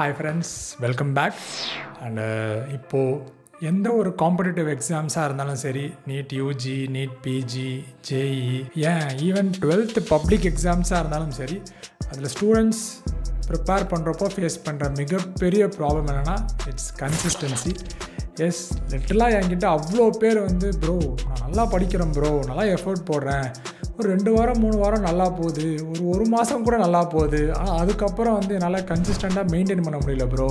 Hi friends, welcome back. And இப்போது எந்த ஒரு காம்படிட்டிவ் எக்ஸாம்ஸாக இருந்தாலும் சரி, NEET UG, NEET PG, JEE, ஏன் ஈவன் 12th பப்ளிக் எக்ஸாம்ஸாக இருந்தாலும் சரி, அதில் ஸ்டூடெண்ட்ஸ் ப்ரிப்பேர் பண்ணுறப்போ ஃபேஸ் பண்ணுற மிகப்பெரிய ப்ராப்ளம் என்னென்னா இட்ஸ் கன்சிஸ்டன்சி. எஸ், லிட்டலாக என்கிட்ட அவ்வளோ பேர் வந்து, ப்ரோ நான் நல்லா படிக்கிறேன், ப்ரோ நல்லா எஃபோர்ட் போடுறேன், ஒரு 2 வாரம் 3 வாரம் நல்லா போகுது, ஒரு மாதம் கூட நல்லா போகுது, ஆனால் அதுக்கப்புறம் வந்து என்னால் கன்சிஸ்டண்ட்டாக மெயின்டைன் பண்ண முடியல ப்ரோ,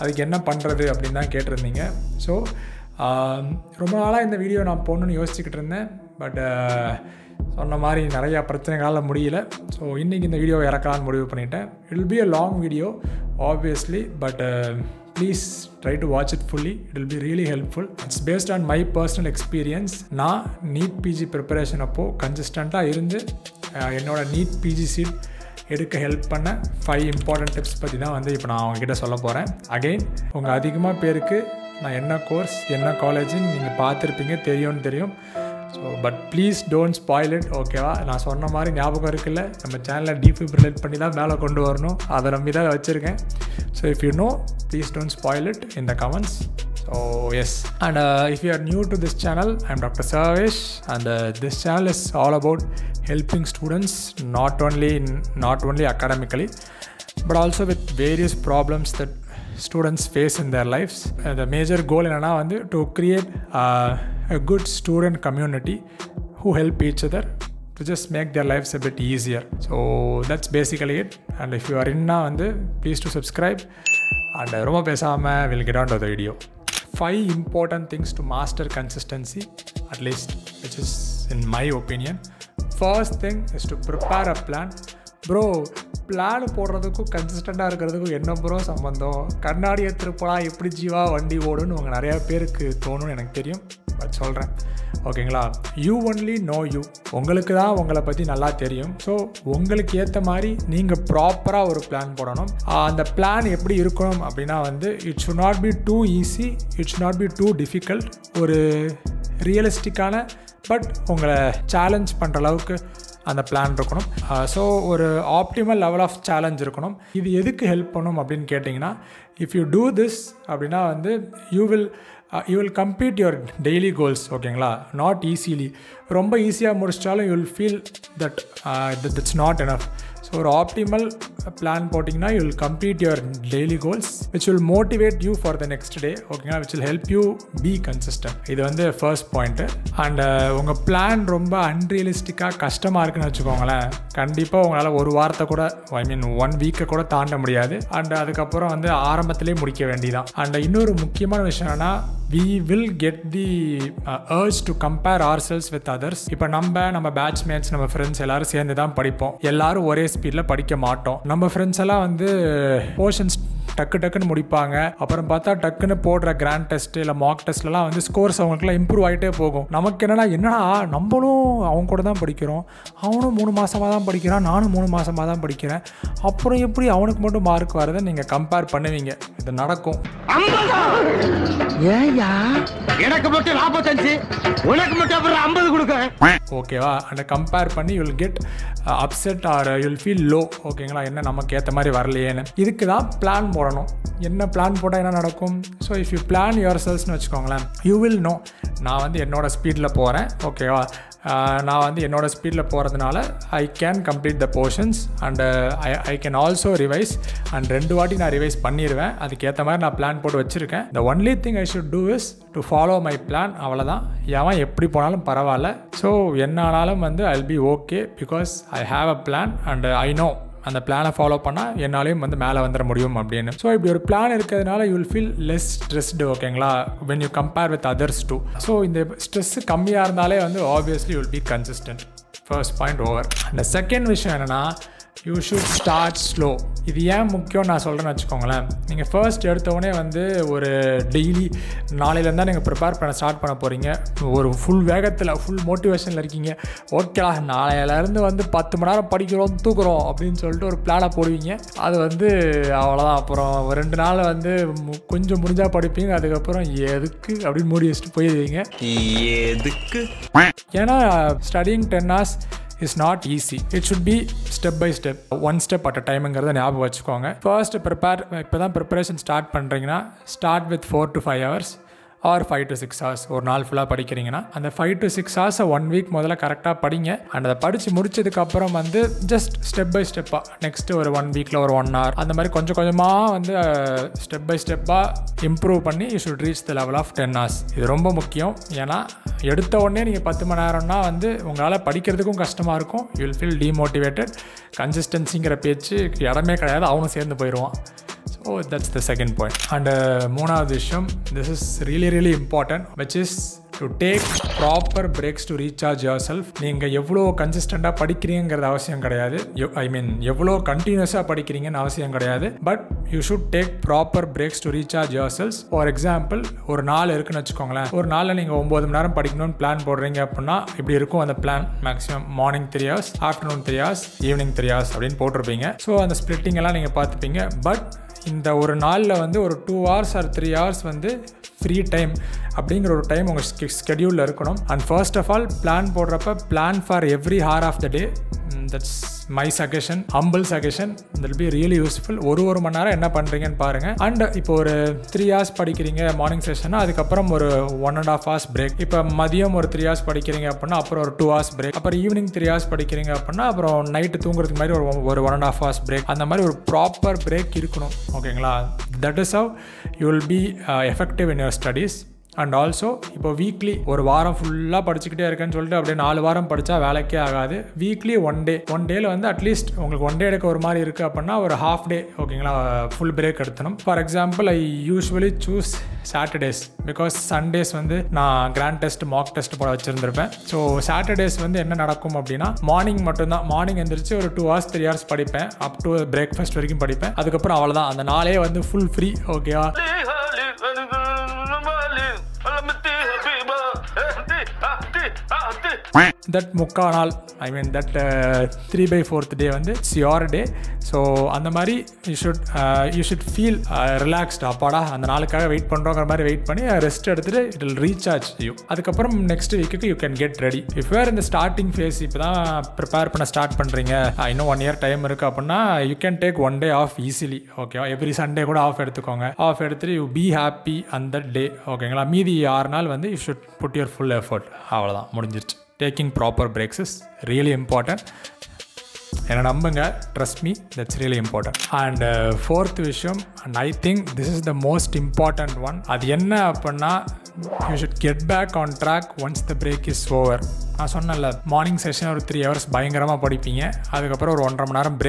அதுக்கு என்ன பண்ணுறது அப்படின்னு தான் கேட்டிருந்தீங்க. ஸோ ரொம்ப நாளாக இந்த வீடியோ நான் போடணுன்னு யோசிச்சுக்கிட்டு இருந்தேன். பட் சொன்ன மாதிரி நிறையா பிரச்சனைகளால் முடியல. ஸோ இன்றைக்கி இந்த வீடியோவை இறக்கலான்னு முடிவு பண்ணிட்டேன். It will be a long video obviously, but please try to watch it fully, it will be really helpful. It's based on my personal experience. நான் நீட் பிஜி ப்ரிப்பரேஷன் அப்போது கன்சிஸ்டண்ட்டாக இருந்து என்னோடய நீட் பிஜி சீட் எடுக்க help பண்ண 5 important tips பற்றி தான் வந்து இப்போ நான் அவங்ககிட்ட சொல்ல போகிறேன். அகெயின், உங்கள் அதிகமாக பேருக்கு நான் என்ன கோர்ஸ் என்ன காலேஜுன்னு நீங்கள் பார்த்துருப்பீங்க, தெரியும்னு தெரியும். So but please don't spoil it, ஓகேவா? நான் சொன்ன மாதிரி ஞாபகம் இருக்குல்ல, நம்ம சேனலை டீஃபிப்ரிலேட் பண்ணி தான் மேலே கொண்டு வரணும், அதை நம்பி தான் வச்சுருக்கேன். So if you know, please don't spoil it in the comments. So yes, and if you are new to this channel, I am doctor Sarvesh, and this channel is all about helping students not only academically, but also with various problems that students face in their lives. The major goal என்னன்னா வந்து to create a good student community who help each other to just make their lives a bit easier. So that's basically it. And if you are in வந்து please to subscribe. And ரொம்ப பேசாம we'll get on to the video. 5 important things to master consistency, at least which is in my opinion. First thing is to prepare a plan. Bro, plan போடுறதுக்கும் கன்சிஸ்டண்ட்டாக இருக்கிறதுக்கும் என்ன bro சம்பந்தம்? கண்ணாடியை திருப்பலா எப்படி ஜீவா வண்டி ஓடுன்னு உங்கள் நிறையா பேருக்கு தோணும்னு எனக்கு தெரியும், பட் சொல்கிறேன், ஓகேங்களா? யூ ஒன்லி நோ யூ, உங்களுக்கு தான் உங்களை பற்றி நல்லா தெரியும். ஸோ உங்களுக்கு ஏற்ற மாதிரி நீங்கள் ப்ராப்பராக ஒரு பிளான் போடணும். அந்த பிளான் எப்படி இருக்கணும் அப்படின்னா வந்து it should not be too easy, it should not be too difficult. ஒரு ரியலிஸ்டிக்கான பட் உங்களை சேலஞ்ச் பண்ணுற அளவுக்கு அந்த பிளான் இருக்கணும். ஸோ ஒரு ஆப்டிமல் லெவல் ஆஃப் சேலஞ்ச் இருக்கணும். இது எதுக்கு ஹெல்ப் பண்ணும் அப்படின்னு கேட்டிங்கன்னா, இஃப் யூ டூ திஸ் அப்படின்னா வந்து you will complete your daily goals, ஓகேங்களா? நாட் ஈஸிலி, ரொம்ப ஈஸியாக முடிச்சிட்டாலும் you will feel that's not enough. So ஒரு ஆப்டிமல் பிளான் போட்டிங்கன்னா you will complete your daily goals, which will motivate you for the next day, ஓகேங்களா? Which will help you be consistent. இது வந்து first point. And உங்கள் plan ரொம்ப அன்ரியலிஸ்டிக்காக கஷ்டமாக இருக்குன்னு வச்சுக்கோங்களேன், கண்டிப்பாக உங்களால் ஒரு வாரத்தை கூட, ஐ மீன் 1 வீக்கை கூட தாண்ட முடியாது. அண்ட் அதுக்கப்புறம் வந்து ஆரம்பத்திலே முடிக்க வேண்டியதான். அண்ட் இன்னொரு முக்கியமான விஷயம் என்னென்னா, we will get the urge to compare ourselves with others. இப்போ நம்ம பேட்ச்மேட்ஸ், நம்ம ஃப்ரெண்ட்ஸ் எல்லாரும் சேர்ந்து தான் படிப்போம், எல்லாரும் ஒரே ஸ்பீடில் படிக்க மாட்டோம். நம்ம ஃப்ரெண்ட்ஸ் எல்லாம் வந்து போர்ஷன்ஸ் டக்கு டக்குன்னு முடிப்பாங்க, அப்புறம் பார்த்தா டக்குன்னு போடுற கிராண்ட் டெஸ்ட் இல்லை மார்க் டெஸ்ட்லாம் வந்து ஸ்கோர்ஸ் அவங்களுக்குலாம் இம்ப்ரூவ் ஆகிட்டே போகும். நமக்கு என்னடா நம்மளும் அவங்க கூட தான் படிக்கிறோம், அவனும் 3 மாதமாக தான் படிக்கிறான், நானும் 3 மாதமாக தான் படிக்கிறேன், அப்புறம் எப்படி அவனுக்கு மட்டும் மார்க் வரதை நீங்கள் கம்பேர் பண்ணுவீங்க. இது நடக்கும். எனக்கு மட்டும் 45, உனக்கு மட்டும் அப்புறம் 50 கொடுக்க, ஓகேவா? அண்ட் கம்பேர் பண்ணி you will get upset or you will feel low, ஓகேங்களா? என்ன நமக்கு ஏற்ற மாதிரி வரலையேன்னு. இதுக்கு தான் பிளான் போடணும். என்ன பிளான் போட்டால் என்ன நடக்கும்? So if you plan your செல்ஸ்ன்னு வச்சுக்கோங்களேன், யூ வில் நோ, நான் வந்து என்னோட ஸ்பீடில் போகிறேன், ஓகேவா? நான் வந்து என்னோட ஸ்பீடில் போகிறதுனால I can complete the portions and I can also revise. And 2 வாட்டி நான் ரிவைஸ் பண்ணிடுவேன், அதுக்கேற்ற மாதிரி நான் பிளான் போட்டு வச்சுருக்கேன். The only thing I should do is to follow my plan, அவ்வளோதான். ஏன் எப்படி போனாலும் பரவாயில்ல, ஸோ என்ன ஆனாலும் வந்து I will be okay, because I have a plan and I know அந்த பிளானை ஃபாலோ பண்ணால் என்னாலையும் வந்து மேலே வந்துட முடியும் அப்படின்னு. ஸோ இப்படி ஒரு பிளான் இருக்கிறதுனால you will feel less stressed, ஓகேங்களா? When you compare with others too. So இந்த ஸ்ட்ரெஸ் கம்மியாக இருந்தாலே வந்து obviously you will be consistent. First point over. And second விஷயம் என்னென்னா, யூ ஷுட் ஸ்டார்ட் ஸ்லோ. இது ஏன் முக்கியம் நான் சொல்கிறேன்னு வச்சுக்கோங்களேன், நீங்கள் ஃபர்ஸ்ட் எடுத்தோடனே வந்து ஒரு டெய்லி நாளையிலேருந்தான் நீங்கள் ப்ரிப்பேர் பண்ண ஸ்டார்ட் பண்ண போகிறீங்க, ஒரு ஃபுல் வேகத்தில் ஃபுல் மோட்டிவேஷனில் இருக்கீங்க, ஓகேடா நாளையிலேருந்து வந்து 10 மணி நேரம் படிக்கிறோம் தூக்குறோம் அப்படின்னு சொல்லிட்டு ஒரு பிளானை போடுவீங்க, அது வந்து அவ்வளோதான். அப்புறம் 2 நாள் வந்து கொஞ்சம் முடிஞ்சால் படிப்பீங்க, அதுக்கப்புறம் எதுக்கு அப்படின்னு மூடி வச்சுட்டு போயிடுவீங்க. ஏன்னா studying 10 hours is not easy. It should be step by step, one step at a time ங்கறத ஞாபகம் வச்சுக்கோங்க. First prepare, இப்பதான் preparation start பண்றீங்கன்னா start with 4 to 5 hours or 5 to 6 hours. ஒரு நாள் ஃபுல்லா படிக்கிறீங்கன்னா அந்த 5 to 6 hours one week முதல்ல கரெக்ட்டா படிங்க. and அத படிச்சு முடிச்சதுக்கு அப்புறம் வந்து just step by step next ஒரு 1 weekல ஒரு 1 hour அந்த மாதிரி கொஞ்சம் கொஞ்சமா வந்து step by step improve பண்ணி you should reach the level of 10 hours. இது ரொம்ப முக்கியம். ஏன்னா எடுத்த உடனே நீங்க 10 மணி நேரம்னா வந்து உங்களால படிக்கிறதுக்கும் கஷ்டமா இருக்கும். you will feel demotivated. கன்சிஸ்டன்சிங்கற பேச்சு இடமே கிடையாது, அவனும் சேர்ந்து போயிடுவான். So that's the second point. And மூணாவது விஷயம், this is really important, which is to take proper breaks to recharge yourself. நீங்க எவ்வளோ கன்சிஸ்டண்டாக படிக்கிறீங்கிறது அவசியம் கிடையாது, ஐ மீன் எவ்வளோ கண்டினியூஸாக படிக்கிறீங்கன்னு அவசியம் கிடையாது. But you should take proper breaks to recharge your cells. For example ஒரு நாள் இருக்குன்னு வச்சுக்கோங்களேன், ஒரு நாளில் நீங்கள் 9 மணி நேரம் படிக்கணும்னு பிளான் போடுறீங்க அப்படின்னா இப்படி இருக்கும் அந்த plan. Maximum morning 3 hours, afternoon 3 hours, evening 3 hours அப்படின்னு போட்டிருப்பீங்க. ஸோ அந்த ஸ்பிளிட்டிங் எல்லாம் நீங்கள் பார்த்துப்பீங்க. பட் இந்த ஒரு நாளில் வந்து ஒரு 2 hours or 3 hours வந்து ஃப்ரீ டைம் அப்படிங்கிற ஒரு டைம் உங்கள் ஸ்கெடியூலில் இருக்கணும். And first of all plan போடுறப்ப plan for every hour of the day. That's my suggestion, humble suggestion. தில் பி ரியலி யூஸ்ஃபுல். ஒரு மணி நேரம் என்ன பண்ணுறீங்கன்னு பாருங்கள். அண்ட் இப்போ ஒரு 3 hours படிக்கிறீங்க மார்னிங் செஷன்னா, அதுக்கப்புறம் ஒரு 1.5 hours பிரேக். இப்போ மதியம் ஒரு 3 hours படிக்கிறீங்க அப்படின்னா அப்புறம் ஒரு 2 hours பிரேக். அப்புறம் ஈவினிங் 3 hours படிக்கிறீங்க அப்படின்னா அப்புறம் நைட்டு தூங்குறதுக்கு மாதிரி ஒரு 1.5 hours பிரேக். அந்த மாதிரி ஒரு ப்ராப்பர் பிரேக் இருக்கணும், ஓகேங்களா? That is how you will be effective in your studies. And also இப்போ வீக்லி ஒரு வாரம் ஃபுல்லாக படிச்சுக்கிட்டே இருக்கேன்னு சொல்லிட்டு அப்படியே 4 வாரம் படித்தா வேலைக்கே ஆகாது. வீக்லி ஒன் டேயில் வந்து அட்லீஸ்ட் உங்களுக்கு 1 day எடுக்க ஒரு மாதிரி இருக்குது அப்படின்னா ஒரு ஹாஃப் டே, ஓகேங்களா, ஃபுல் பிரேக் எடுத்தணும். For example I usually choose Saturdays, because Sundays வந்து நான் கிராண்ட் டெஸ்ட் மார்க் டெஸ்ட் போட வச்சுருந்துருப்பேன். ஸோ சாட்டர்டேஸ் வந்து என்ன நடக்கும் அப்படின்னா மார்னிங் மட்டும்தான். மார்னிங் எந்திரிச்சு ஒரு 2 hours 3 hours படிப்பேன், அப் டு பிரேக்ஃபாஸ்ட் வரைக்கும் படிப்பேன். அதுக்கப்புறம் அவ்வளோதான், அந்த நாளே வந்து ஃபுல் ஃப்ரீ, ஓகேவா? தட் முக்கால் நாள், ஐ மீன் தட் 3/4 டே வந்து இட்ஸ் யோர் டே. ஸோ அந்த மாதிரி யூ ஷுட் ஃபீல் ரிலாக்ஸ்ட். அப்பாடா அந்த நாளுக்காக வெயிட் பண்ணுறோங்கிற மாதிரி வெயிட் பண்ணி ரெஸ்ட் எடுத்துகிட்டு இட் வில் ரீசார்ஜ் யூ. அதுக்கப்புறம் நெக்ஸ்ட் வீக்குக்கு you can get ready. If where இந்த ஸ்டார்டிங் ஃபேஸ் இப்போ தான் ப்ரிப்பேர் பண்ண ஸ்டார்ட் பண்ணுறீங்க, இன்னும் 1 year டைம் இருக்குது அப்படின்னா you can take 1 day off easily, ஓகேவா? எவ்ரி சண்டே கூட ஆஃப் எடுத்துக்கோங்க. ஆஃப் எடுத்துகிட்டு யூ பி ஹாப்பி அந்த தட் டே, ஓகேங்களா? மீதி 6 நாள் வந்து you should put your full effort. அவ்வளோதான், முடிஞ்சிருச்சு. Taking proper breaks is really important. என்ன நம்புங்க, trust me, that's really important. And fourth விஷயம், and I think this is the most important one. அது என்ன அப்படின்னா you should get back on track once the break is over. நான் சொன்னேன்ல, morning session ஒரு 3 hours பயங்கரமாக படிப்பீங்க, அதுக்கப்புறம் ஒரு 1.5 மணி நேரம்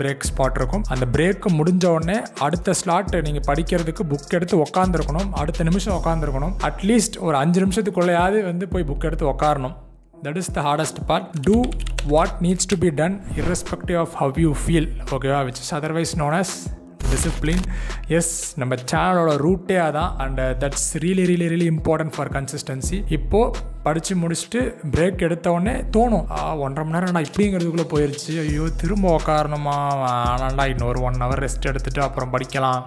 பிரேக் ஸ்பாட் இருக்கும். அந்த பிரேக்கு முடிஞ்ச உடனே அடுத்த ஸ்லாட் நீங்கள் படிக்கிறதுக்கு புக் எடுத்து உக்காந்துருக்கணும், அடுத்த நிமிஷம் உக்காந்துருக்கணும். அட்லீஸ்ட் ஒரு 5 நிமிஷத்துக்குள்ளேயாவது வந்து போய் புக் எடுத்து உக்காரணும். That is the hardest part. Do what needs to be done irrespective of how you feel, okay, which is otherwise known as discipline. Yes, நம்ம சேனலோட ரூட்டே அதான். And that's really important for consistency. இப்போ படித்து முடிச்சுட்டு break எடுத்தோடனே தோணும், 1.5 மணி நேரம் நான் இப்படிங்கிறதுக்குள்ளே போயிடுச்சு, ஐயோ திரும்ப உக்காரணுமா, ஆனாண்டா இன்னொரு 1 hour ரெஸ்ட் எடுத்துகிட்டு அப்புறம் படிக்கலாம்.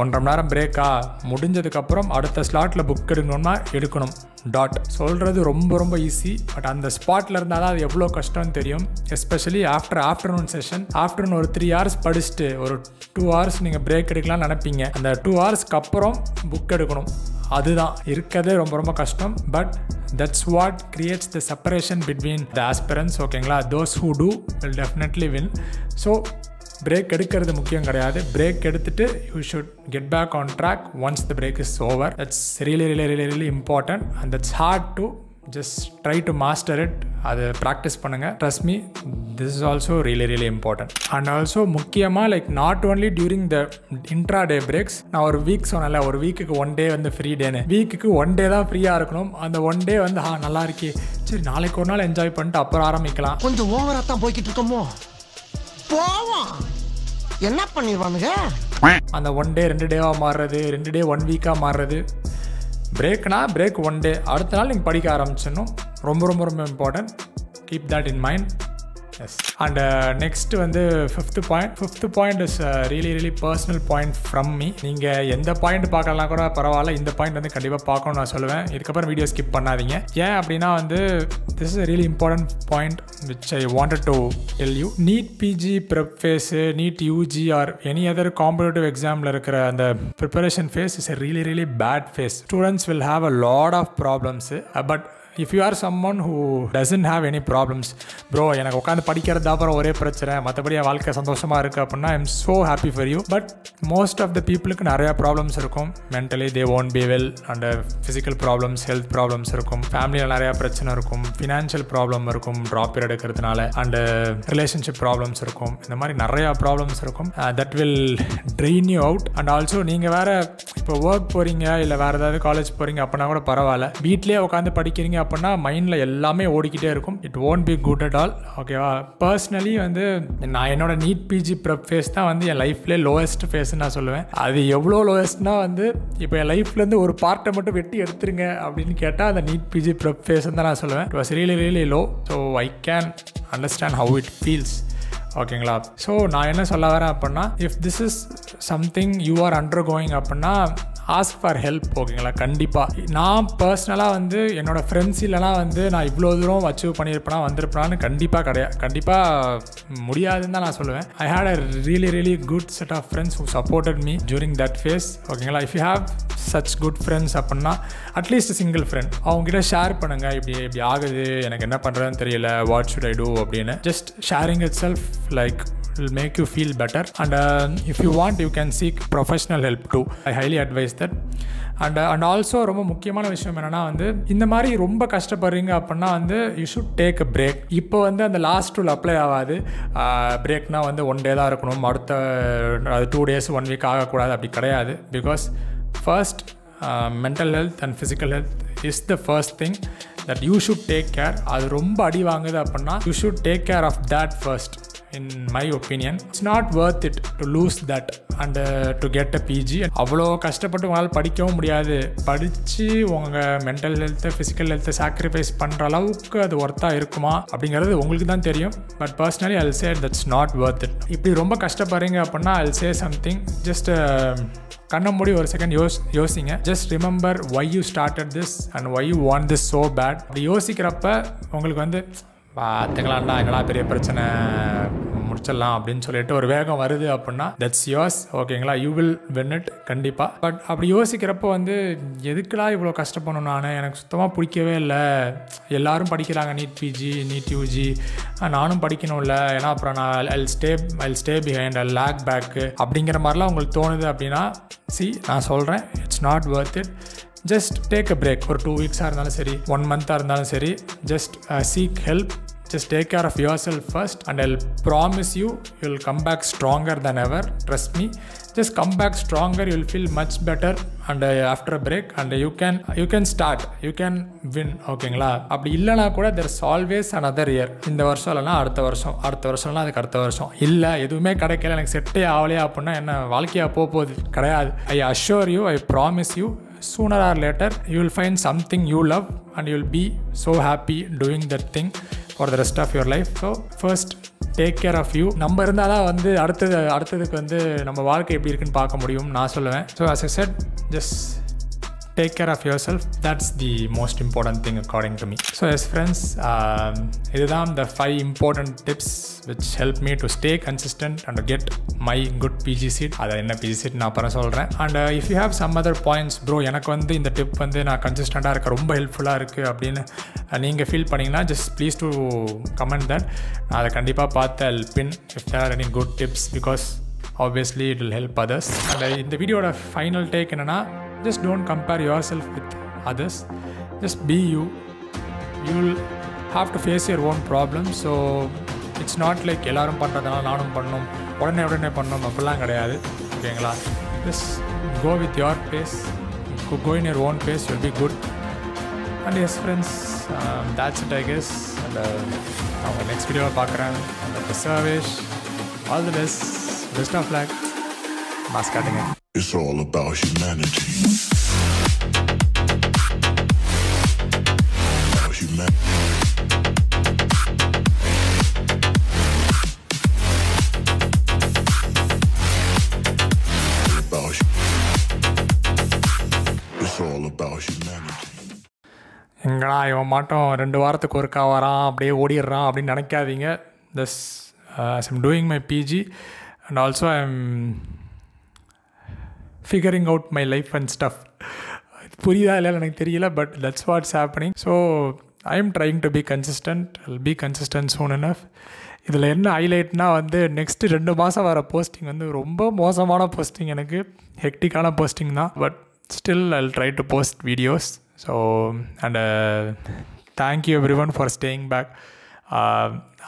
1.5 மணி நேரம் பிரேக்கா, முடிஞ்சதுக்கப்புறம் அடுத்த ஸ்லாட்டில் புக் எடுக்கணும்னா எடுக்கணும். டாட். சொல்கிறது ரொம்ப ஈஸி, பட் அந்த ஸ்பாட்டில் இருந்தால் தான் அது எவ்வளோ கஷ்டம்னு தெரியும். Especially afternoon session. ஆஃப்டர்நூன் ஒரு 3 hours படிச்சுட்டு ஒரு 2 hours நீங்கள் பிரேக் எடுக்கலாம்னு நினைப்பீங்க. அந்த 2 hours-க்கு அப்புறம் புக் எடுக்கணும், அதுதான் இருக்கிறதே ரொம்ப கஷ்டம். But that's what creates the separation between the aspirants, ஓகேங்களா? Those who do will definitely win. So break எடுக்கிறது முக்கியம் கிடையாது. பிரேக் எடுத்துட்டு you should get back on track once the break is over. That's really important. And that's hard to just try to master it. அது practice பண்ணுங்கள், trust me, this is also really important. And also முக்கியமாக like not only during the intra day breaks. நான் ஒரு week சொன்னல, ஒரு வீக்குக்கு 1 day வந்து free டேன்னு. வீக்குக்கு 1 day தான் ஃப்ரீயாக இருக்கணும். அந்த 1 day வந்து நல்லா இருக்கே, சரி நாளைக்கு ஒரு நாள் என்ஜாய் பண்ணிட்டு அப்புறம் ஆரம்பிக்கலாம். கொஞ்சம் ஓவராக தான் போய்கிட்டு இருக்கோமோ, போவோம், என்ன பண்ணிடுவானுங்க. அந்த 1 day 2 day-ஆக மாறுறது, 2 day 1 week-ஆக மாறுறது. பிரேக்னா பிரேக் 1 day, அடுத்த நாள் நீங்கள் படிக்க ஆரம்பிச்சிடணும். ரொம்ப important. Keep that in mind. selfishness. And next வந்து fifth point is really personal point from me. நீங்கள் எந்த பாயிண்ட் பார்க்கலாம் கூட பரவாயில்ல, இந்த பாயிண்ட் வந்து கண்டிப்பாக பார்க்கணும்னு நான் சொல்லுவேன். இதுக்கப்புறம் வீடியோ ஸ்கிப் பண்ணாதீங்க. ஏன் அப்படின்னா வந்து this is really important point which I wanted to tell you. NEET PG prep phase, NEET UG or any other competitive எக்ஸாமில் இருக்கிற அந்த preparation phase is a really bad phase. Students will have a lot of problems. But if you are someone who doesn't have any problems, bro எனக்கு உட்காந்து படிக்கிறதா அப்புறம் ஒரே பிரச்சனை, மற்றபடி என் வாழ்க்கை சந்தோஷமாக இருக்குது அப்படின்னா I am so happy for you. But most of the பீப்புளுக்கு நிறையா ப்ராப்ளம்ஸ் இருக்கும். Mentally they won't be well and physical problems, health problems இருக்கும், ஃபேமிலியில் நிறையா பிரச்சனை இருக்கும், ஃபினான்ஷியல் ப்ராப்ளம் இருக்கும் ட்ராப் இயர் எடுக்கிறதுனால, அண்டு ரிலேஷன்ஷிப் ப்ராப்ளம்ஸ் இருக்கும். இந்த மாதிரி நிறையா ப்ராப்ளம்ஸ் இருக்கும். That will drain you out. And also நீங்கள் வேறு இப்போ ஒர்க் போகிறீங்க இல்லை வேறு ஏதாவது காலேஜ் போகிறீங்க அப்படின்னா கூட பரவாயில்ல, வீட்டிலே உட்காந்து படிக்கிறீங்க அப்படின்னா மைண்டில் எல்லாமே ஓடிக்கிட்டே இருக்கும். It won't be good at all. ஓகேவா? பர்சனலி வந்து நான் என்னோட நீட் பிஜி ப்ரெப் ஃபேஸ் தான் வந்து என் லைஃப்லேயே லோவஸ்ட் ஃபேஸ்ன்னு நான் சொல்லுவேன். அது எவ்வளோ லோவஸ்ட்னா வந்து இப்போ என் லைஃப்லேருந்து ஒரு பார்ட்டை மட்டும் வெட்டி எடுத்துருங்க அப்படின்னு கேட்டால் அந்த நீட் பிஜி ப்ரெப் ஃபேஸ்ன்னு தான் நான் சொல்லுவேன். It was really low. So I can understand how it feels. ஓகேங்களா? ஸோ நான் என்ன சொல்ல வரேன் அப்படின்னா, if this is something you are undergoing அப்படின்னா ஆஸ்க் ஃபார் ஹெல்ப். ஓகேங்களா? கண்டிப்பாக நான் பர்சனலாக வந்து என்னோடய ஃப்ரெண்ட்ஸ் இல்லைனா வந்து நான் இவ்வளோ தூரம் அச்சீவ் பண்ணியிருப்பேனா வந்திருப்பேனான்னு கண்டிப்பாக கிடையாது, கண்டிப்பாக முடியாதுன்னு தான் நான் சொல்லுவேன். I had a really good set of friends who supported me during that phase. ஓகேங்களா? If you have such good friends அப்படின்னா அட்லீஸ்ட் சிங்கிள் ஃப்ரெண்ட் அவங்ககிட்ட ஷேர் பண்ணுங்கள். இப்படி ஆகுது, எனக்கு என்ன பண்ணுறதுன்னு தெரியல, வாட் ஷுட் ஐ டூ அப்படின்னு. Just sharing it self like will make you feel better. And if you want you can seek professional help too. I highly advise that. and also ரொம்ப முக்கியமான விஷயம் என்னென்னா வந்து இந்த மாதிரி ரொம்ப கஷ்டப்படுறீங்க அப்படின்னா வந்து you should take a break. இப்போ வந்து அந்த லாஸ்ட் டூல் அப்ளை ஆகாது. பிரேக்னால் வந்து ஒன் டே தான் இருக்கணும், அடுத்த அது 2 days 1 week ஆகக்கூடாது, அப்படி கிடையாது. Because first mental health and physical health is the first thing that you should take care. அது ரொம்ப அடி வாங்குது அப்படின்னா you should take care of that first. In my opinion it's not worth it to lose that and to get a PG. அவ்வளோ கஷ்டப்பட்டு உங்களால் படிக்கவும் முடியாது, படித்து உங்கள் மென்டல் ஹெல்த்தை ஃபிசிக்கல் ஹெல்த்தை சாக்ரிஃபைஸ் பண்ணுற அளவுக்கு அது ஒர்த்தாக இருக்குமா அப்படிங்கிறது உங்களுக்கு தான் தெரியும். But personally I'll say that's not worth it. இப்படி ரொம்ப கஷ்டப்படுறீங்க அப்படின்னா I'll say something, just கண்ணை மூடி ஒரு செகண்ட் யோசிங்க. Just remember why you started this and why you want this so bad. அப்படி யோசிக்கிறப்ப உங்களுக்கு வந்து பார்த்துக்கலாம்டா எங்களா பெரிய பிரச்சனை முடிச்சிடலாம் அப்படின்னு சொல்லிட்டு ஒரு வேகம் வருது அப்படின்னா தட்ஸ் யோர்ஸ். ஓகேங்களா? யூ வில் வின் இட் கண்டிப்பாக. பட் அப்படி யோசிக்கிறப்போ வந்து எதுக்குலாம் இவ்வளோ கஷ்டப்படணும், நான் எனக்கு சுத்தமாக பிடிக்கவே இல்லை, எல்லோரும் படிக்கிறாங்க நீட் பிஜி நீட் யூஜி, நானும் படிக்கணும்ல, ஏன்னா அப்புறம் நான் I'll stay behind, I lag back அப்படிங்கிற மாதிரிலாம் உங்களுக்கு தோணுது அப்படின்னா சி நான் சொல்கிறேன் it's not worth it. Just take a break. ஒரு 2 weeks இருந்தாலும் சரி, 1 month இருந்தாலும் சரி, just seek help. Just take care of yourself first and I'll promise you, you'll come back stronger than ever. Trust me. Just come back stronger. You'll feel much better. And after a break and you can start. You can win. ஓகேங்களா? அப்படி இல்லைனா கூட there's always another year. இந்த வருஷம் இல்லைனா அடுத்த வருஷம், அடுத்த வருஷம்லாம் அதுக்கு அடுத்த வருஷம், இல்லை எதுவுமே கிடைக்கல எனக்கு செட்டே ஆகலையா அப்படின்னா என்ன வாழ்க்கையாக போகுது கிடையாது. I assure you, I promise you. Sooner or later you will find something you love and you will be so happy doing that thing for the rest of your life. So first take care of you. நம்ம இருந்தால் தான் வந்து அடுத்ததுக்கு வந்து நம்ம வாழ்க்கை எப்படி இருக்குன்னு பார்க்க முடியும் நான் சொல்லுவேன். So as I said, just take care of yourself. That's the most important thing according to me. So yes friends, இதுதான் the 5 important tips which help me to stay consistent and to get my good PG seat. அதை என்ன PG seat நான் அப்புறம் சொல்கிறேன். And if you have some other points, bro எனக்கு வந்து இந்த tip வந்து நான் கன்சிஸ்டண்ட்டாக இருக்க ரொம்ப ஹெல்ப்ஃபுல்லாக இருக்குது அப்படின்னு நீங்கள் ஃபீல் பண்ணிங்கன்னா just please to comment that. நான் அதை கண்டிப்பாக பார்த்து I'll pin if there are any good tips because obviously it will help others. And இந்த வீடியோட ஃபைனல் டேக் என்னென்னா just don't compare yourself with others. Just be you. You'll have to face your own problems. So it's not like எல்லாரும் பண்றதனால நானும் பண்ணணும், உடனே பண்ணணும் அப்படிலாம் கிடையாது. ஓகேங்களா? Just go with your pace. Go in your own pace. You'll be good. And yes friends, that's it I guess. And our next video பார்க்கறேன். Dr. Servesh. All the best. Best of luck. Mascatting. It's all about humanity. பண்ணுறாங்களா, இவன் மாட்டம் 2 வாரத்துக்கு ஒருக்கா வரான் அப்படியே ஓடிடுறான் அப்படின்னு நினைக்காதீங்க. Thus I'm doing my PG and also I'm figuring out my life and stuff. புரியுதா இல்லைன்னு எனக்கு தெரியல, but that's what's happening. So I'm trying to be consistent, be consistent soon enough. இதில் என்ன ஹைலைட்னால் வந்து நெக்ஸ்ட்டு 2 மாதம் வர போஸ்டிங் வந்து ரொம்ப மோசமான போஸ்டிங், எனக்கு ஹெக்டிக்கான போஸ்டிங் தான். But still I'll try to post videos. So and thank you everyone for staying back.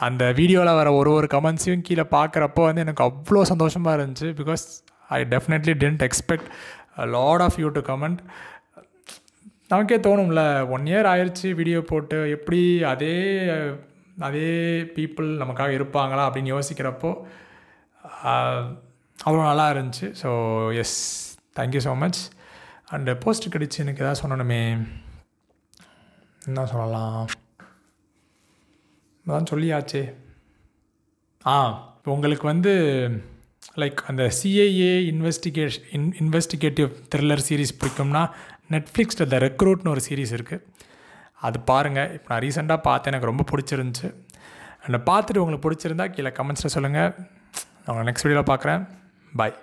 அந்த வீடியோவில் வர ஒரு கமெண்ட்ஸையும் கீழே பார்க்குறப்போ வந்து எனக்கு அவ்வளோ சந்தோஷமாக இருந்துச்சு. Because I definitely tent expect lot of you to comment. நமக்கே தோணும்ல, 1 இயர் ஆயிடுச்சு வீடியோ போட்டு, எப்படி அதே பீப்புள் நமக்காக இருப்பாங்களா அப்படின்னு யோசிக்கிறப்போ அவ்வளோ நல்லா இருந்துச்சு. So yes, thank you so much. And post கிடச்சி எனக்கு எதாவது சொன்னணுமே, என்ன சொல்லலாம், அதான் சொல்லியாச்சே. உங்களுக்கு வந்து லைக் அந்த சிஏஏ இன்வெஸ்டிகேட்டிவ் த்ரில்லர் சீரீஸ் பிடிக்கும்னா நெட்ஃப்ளிக்ஸில் த ரெக்ரூட்னு ஒரு சீரீஸ் இருக்குது, அது பாருங்கள். இப்போ நான் ரீசெண்டாக பார்த்தேன், எனக்கு ரொம்ப பிடிச்சிருந்துச்சு. அண்ட் பார்த்துட்டு உங்களுக்கு பிடிச்சிருந்தா கீழே கமெண்ட்ஸில் சொல்லுங்கள். நான் நெக்ஸ்ட் வீடியோவில் பார்க்குறேன். பாய்.